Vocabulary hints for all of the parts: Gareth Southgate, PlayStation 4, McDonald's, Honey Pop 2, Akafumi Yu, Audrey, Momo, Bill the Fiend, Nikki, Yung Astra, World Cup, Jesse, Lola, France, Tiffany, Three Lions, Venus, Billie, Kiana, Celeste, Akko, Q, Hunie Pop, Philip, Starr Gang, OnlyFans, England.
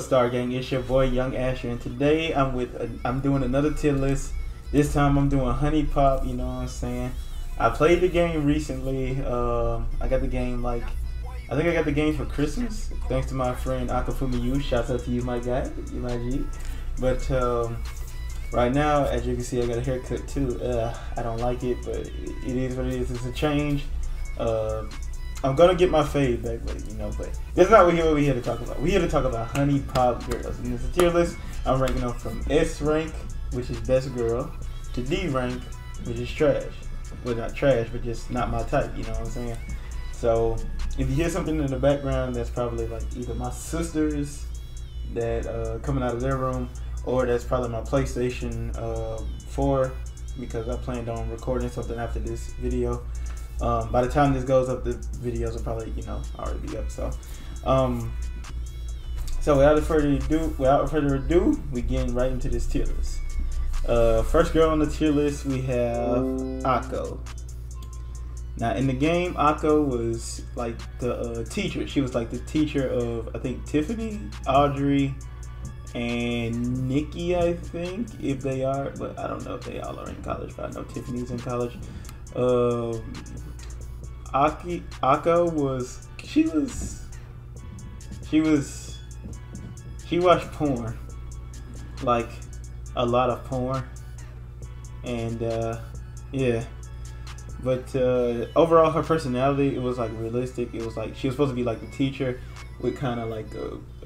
up, Star Gang? It's your boy Young Asher, and today I'm doing another tier list. This time I'm doing Honey Pop. You know what I'm saying? I played the game recently. I got the game I think I got the game for Christmas, thanks to my friend Akafumi Yu. Shout out to you, my guy, you my G. But right now, as you can see, I got a haircut too. I don't like it, but it is what it is. It's a change. I'm gonna get my fade back, but you know, but that's not what we're here to talk about. We're here to talk about Honey Pop girls. And it's a tier list. I'm ranking them from S rank, which is best girl, to D rank, which is trash. Well, not trash, but just not my type, you know what I'm saying? So if you hear something in the background, that's probably like either my sisters that coming out of their room, or that's probably my PlayStation 4, because I planned on recording something after this video. By the time this goes up, the videos will probably, you know, already be up. So, without further ado, we get right into this tier list. First girl on the tier list, we have Akko. Now, in the game, Akko was like the teacher. She was like the teacher of, I think, Tiffany, Audrey, and Nikki, I think, if they are. But I don't know if they all are in college, but I know Tiffany's in college. Akko was she watched porn, like a lot of porn, and yeah, but overall her personality, it was like realistic. It was like she was supposed to be like the teacher with kind of like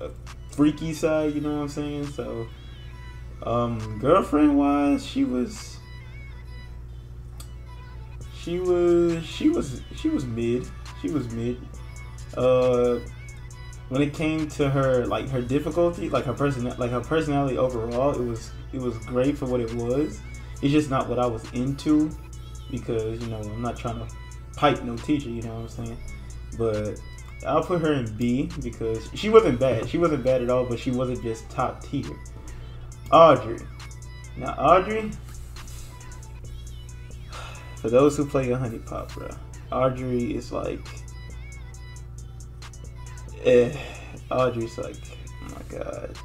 a freaky side, you know what I'm saying? So girlfriend wise, she was mid. She was mid. When it came to her, like her difficulty, her personality overall, it was great for what it was. It's just not what I was into, because you know I'm not trying to pipe no teacher. You know what I'm saying? But I'll put her in B, because she wasn't bad. She wasn't bad at all, but she wasn't just top tier. Audrey. Now Audrey. For those who play a Honey Pop, bro, Audrey is like, eh. Audrey's like, oh my god.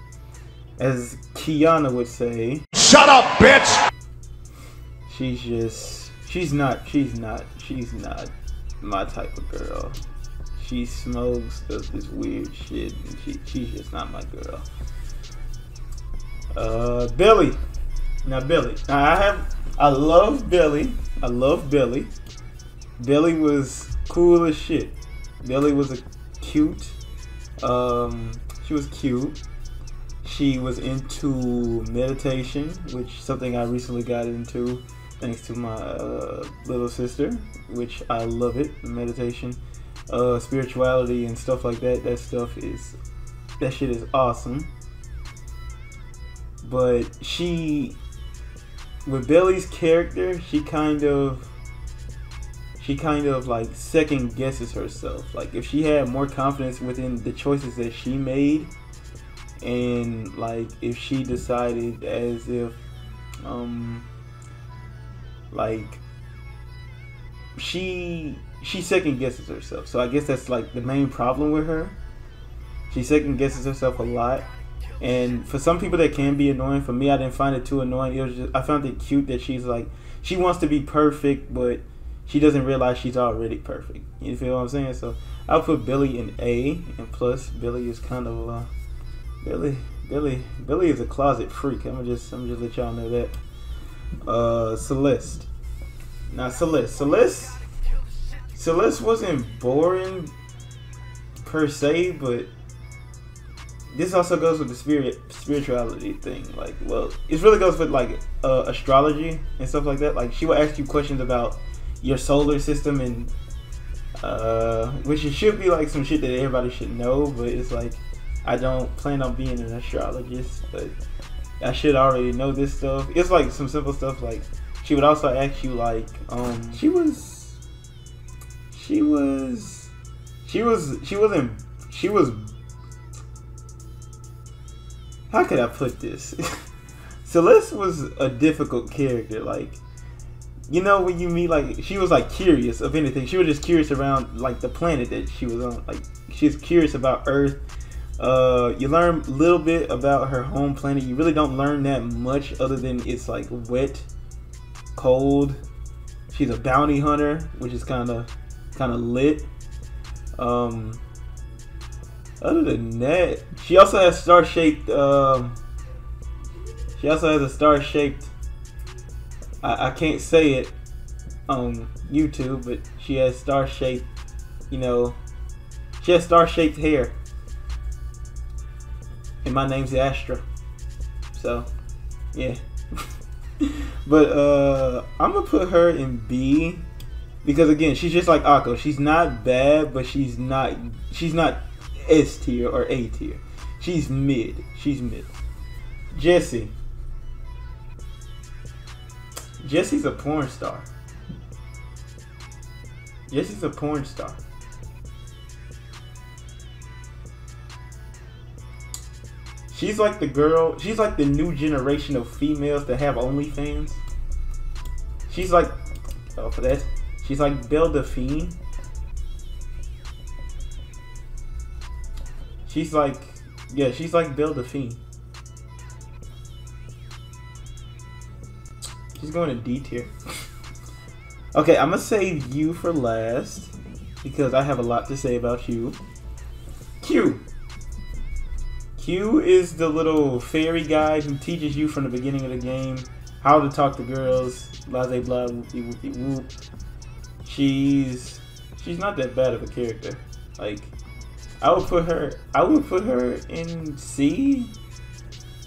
As Kiana would say, shut up, bitch! She's not my type of girl. She smokes, does this weird shit, and she's just not my girl. Billie. Now Billie. Now I love Billie. I love Billie. Billie was cool as shit. Billie was cute. She was cute. She was into meditation, which is something I recently got into thanks to my little sister, which I love it. Meditation, spirituality and stuff like that. That shit is awesome. But with Billie's character, she kind of like second guesses herself. Like if she had more confidence within the choices that she made, and like if she decided as if like she second guesses herself. So I guess that's like the main problem with her. She second guesses herself a lot. And for some people that can be annoying. For me, I didn't find it too annoying. It was just, I found it cute that she's like, she wants to be perfect, but she doesn't realize she's already perfect. You feel what I'm saying? So I'll put Billie in A, and plus Billie is kind of Billie is a closet freak. I'm gonna just let y'all know that. Celeste. Now Celeste wasn't boring per se, but this also goes with the spirituality thing. Like, well, it really goes with like astrology and stuff like that. Like, she will ask you questions about your solar system, and which it should be like some shit that everybody should know. But it's like, I don't plan on being an astrologist, but I should already know this stuff. It's like some simple stuff. Like, she would also ask you like, she was. How could I put this? Celeste was a difficult character. Like, you know when you meet, like, she was like curious of anything. She was just curious around like the planet that she was on. Like, she's curious about Earth, You learn a little bit about her home planet. You really don't learn that much other than it's like wet, cold. She's a bounty hunter, which is kind of lit. Other than that, she also has star-shaped. She also has a star-shaped. I can't say it on YouTube, but she has star-shaped. You know, she has star-shaped hair. And my name's Astra. So, yeah. But I'm gonna put her in B because again, she's just like Akko. She's not bad, but she's not S tier or A tier. She's mid. She's mid. Jesse. Jesse's a porn star. Jesse's a porn star. She's like the girl, she's like the new generation of females that have OnlyFans. She's like, oh for that, she's like Bill the Fiend. She's like, yeah, she's like Bill the Fiend. She's going to D tier. Okay, I'm gonna save you for last because I have a lot to say about you. Q. Q is the little fairy guy who teaches you from the beginning of the game how to talk to girls, blah blah blah, whoopie whoopie whoop. She's not that bad of a character. Like I would put her in C,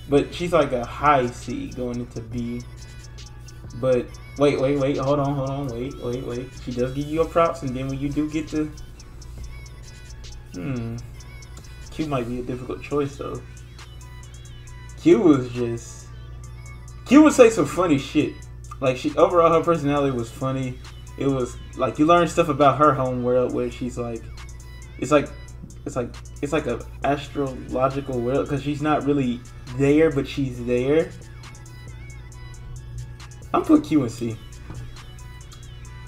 but she's like a high C going into B. But wait, hold on, wait. She does give you your props, and then when you do get to Q might be a difficult choice though. Q would say some funny shit. Like overall her personality was funny. It was like you learn stuff about her home world where she's like, it's like an astrological world because she's not really there but she's there. I'm putting Q and C.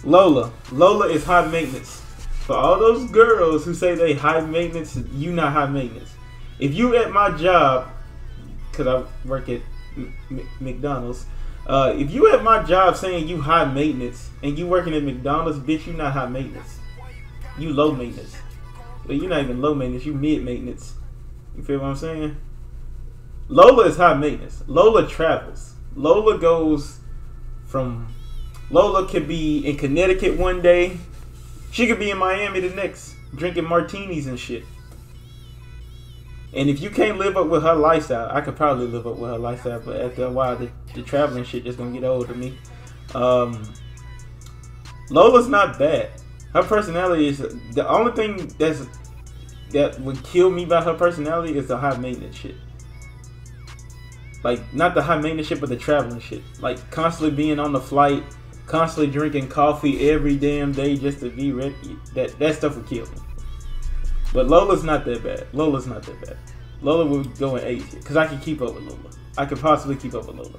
Lola. Lola is high maintenance. For all those girls who say they high maintenance, you not high maintenance. If you at my job, because I work at McDonald's, if you at my job saying you high maintenance and you working at McDonald's, bitch, you not high maintenance. You low maintenance. But you're not even low maintenance, you mid maintenance. You feel what I'm saying? Lola is high maintenance. Lola travels. Lola goes from... Lola could be in Connecticut one day. She could be in Miami the next, drinking martinis and shit. And if you can't live up with her lifestyle, I could probably live up with her lifestyle, but after a while, the traveling shit just gonna get old to me. Lola's not bad. Her personality is the only thing that would kill me about her personality is the high maintenance shit. Like not the high maintenance shit, but the traveling shit. Like constantly being on the flight. Constantly drinking coffee every damn day just to be ready. That stuff would kill me. But Lola's not that bad. Lola's not that bad. Lola would go in A tier because I can keep up with Lola. I could possibly keep up with Lola.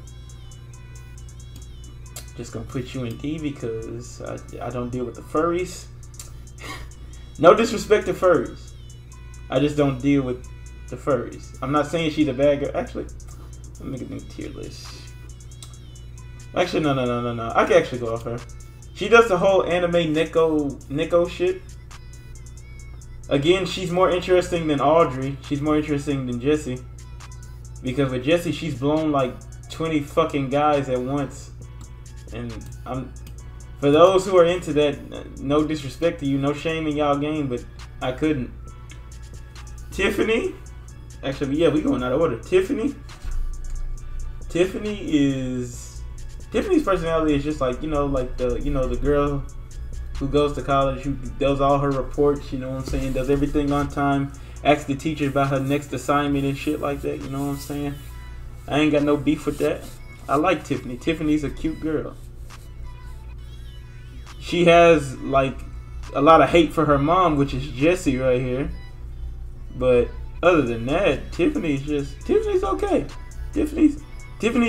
Just gonna put you in D because I don't deal with the furries. No disrespect to furries. I just don't deal with the furries. I'm not saying she's a bad girl. Actually, let me get a new tier list. Actually, no. I can actually go off her. She does the whole anime Nico shit. Again, she's more interesting than Audrey. She's more interesting than Jesse. Because with Jesse, she's blown like 20 fucking guys at once. And for those who are into that, no disrespect to you, no shame in y'all game, but I couldn't. Tiffany? Actually, yeah, we going out of order. Tiffany's personality is just like, you know, like the girl who goes to college, who does all her reports, you know what I'm saying, does everything on time, asks the teacher about her next assignment and shit like that, you know what I'm saying? I ain't got no beef with that. I like Tiffany. Tiffany's a cute girl. She has, like, a lot of hate for her mom, which is Jesse right here. But other than that, Tiffany's okay. Tiffany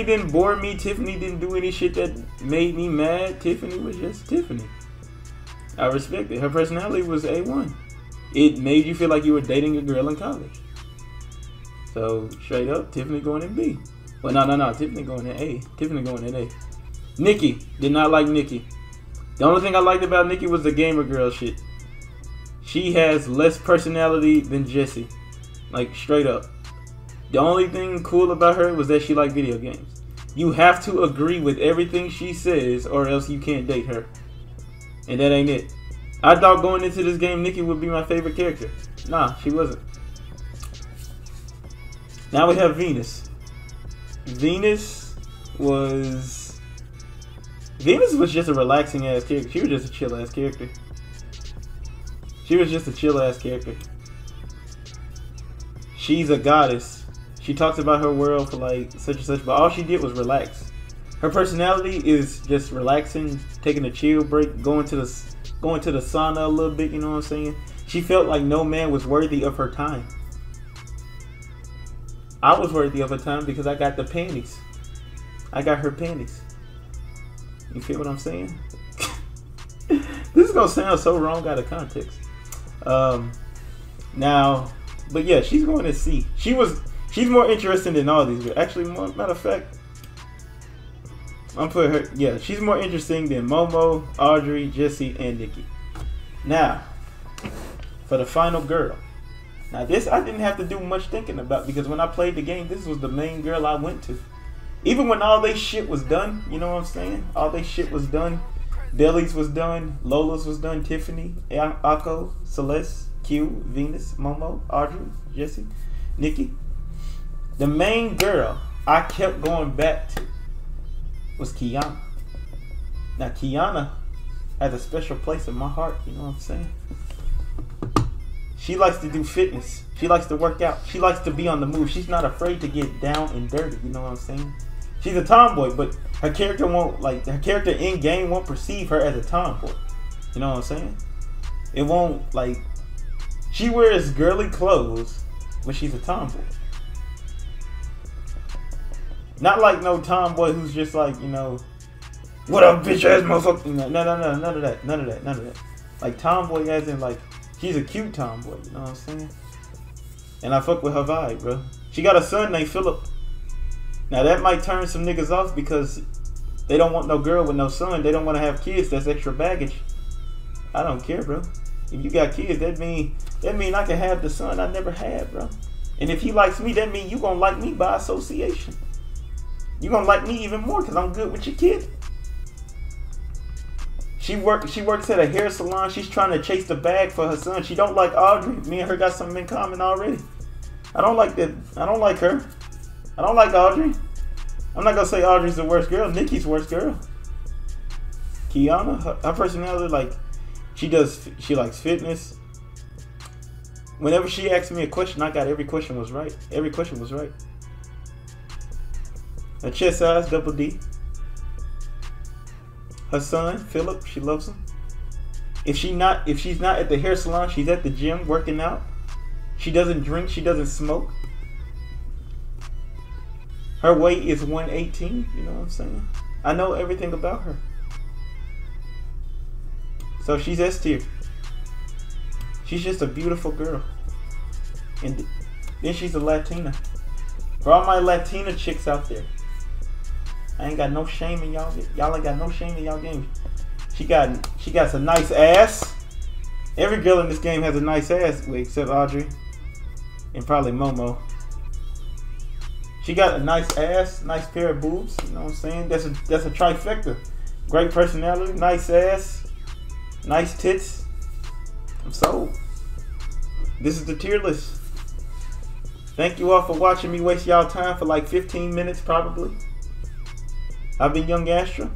didn't bore me. Tiffany didn't do any shit that made me mad. Tiffany was just Tiffany. I respect it. Her personality was A1. It made you feel like you were dating a girl in college. So straight up, Tiffany going in B. Well, no, Tiffany going in A. Tiffany going in A. Nikki. Did not like Nikki. The only thing I liked about Nikki was the gamer girl shit. She has less personality than Jesse. Like, straight up. The only thing cool about her was that she liked video games. You have to agree with everything she says or else you can't date her. And that ain't it. I thought going into this game, Nikki would be my favorite character. Nah, she wasn't. Now we have Venus. Venus was just a relaxing ass character. She was just a chill ass character. She's a goddess. She talks about her world for like such and such, but all she did was relax. Her personality is just relaxing, taking a chill break, going to the sauna a little bit, you know what I'm saying? She felt like no man was worthy of her time. I was worthy of her time because I got the panties. I got her panties. You feel what I'm saying? This is gonna sound so wrong out of context. But yeah, she's going to C. She's more interesting than all these girls. Actually, matter of fact, I'm putting her. Yeah, she's more interesting than Momo, Audrey, Jesse, and Nikki. Now, for the final girl. Now this I didn't have to do much thinking about because when I played the game, this was the main girl I went to. Even when all they shit was done, you know what I'm saying? All they shit was done. Bellie's was done. Lola's was done. Tiffany, Akko, Celeste, Q, Venus, Momo, Audrey, Jesse, Nikki. The main girl I kept going back to was Kiana. Now Kiana has a special place in my heart, you know what I'm saying? She likes to do fitness. She likes to work out. She likes to be on the move. She's not afraid to get down and dirty, you know what I'm saying? She's a tomboy, but her character won't, like, her character in game won't perceive her as a tomboy. You know what I'm saying? It won't, like, she wears girly clothes when she's a tomboy. Not like no tomboy who's just like, you know, what up, bitch ass motherfucker. No, none of that. Like, tomboy as in, like, she's a cute tomboy, you know what I'm saying? And I fuck with her vibe, bro. She got a son named Philip. Now that might turn some niggas off because they don't want no girl with no son. They don't want to have kids. That's extra baggage. I don't care, bro. If you got kids, that mean I can have the son I never had, bro. And if he likes me, that mean you gonna like me by association. You gonna like me even more because I'm good with your kid. She works at a hair salon. She's trying to chase the bag for her son. She don't like Audrey. Me and her got something in common already. I don't like that. I don't like her. I don't like Audrey. I'm not gonna say Audrey's the worst girl. Nikki's worst girl. Kiana, her personality, like, she likes fitness. Whenever she asked me a question, I got every question was right. Every question was right. Her chest size, double D. Her son, Philip, she loves him. If she's not at the hair salon, she's at the gym working out. She doesn't drink, she doesn't smoke. Her weight is 118, you know what I'm saying? I know everything about her. So she's S tier. She's just a beautiful girl. And then she's a Latina. For all my Latina chicks out there, I ain't got no shame in y'all. Y'all ain't got no shame in y'all games. She got a nice ass. Every girl in this game has a nice ass, except Audrey and probably Momo. She got a nice ass, nice pair of boobs. You know what I'm saying? That's a trifecta. Great personality, nice ass, nice tits. I'm sold. This is the tier list. Thank you all for watching me waste y'all time for like 15 minutes probably. I've been Young Astra.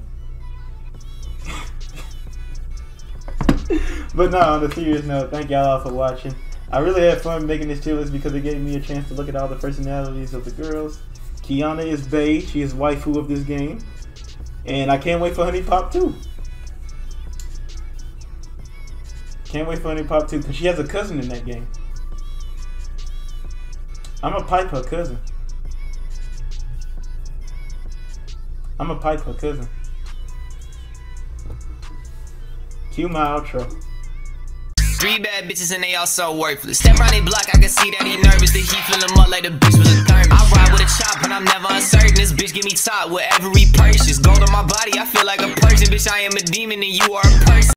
But nah, on a serious note, thank y'all for watching. I really had fun making this tier list because it gave me a chance to look at all the personalities of the girls. Kiana is bae. She is waifu of this game. And I can't wait for Honey Pop 2. Can't wait for Honey Pop 2 because she has a cousin in that game. I'm gonna pipe her cousin. Cue my outro. Three bad bitches and they all so worthless. Step around they block, I can see that he nervous. That he feelin' up like the bitch was a thermos. I ride with a chop and I'm never uncertain. This bitch give me top with every purchase. Gold on my body, I feel like a person. Bitch, I am a demon and you are a person.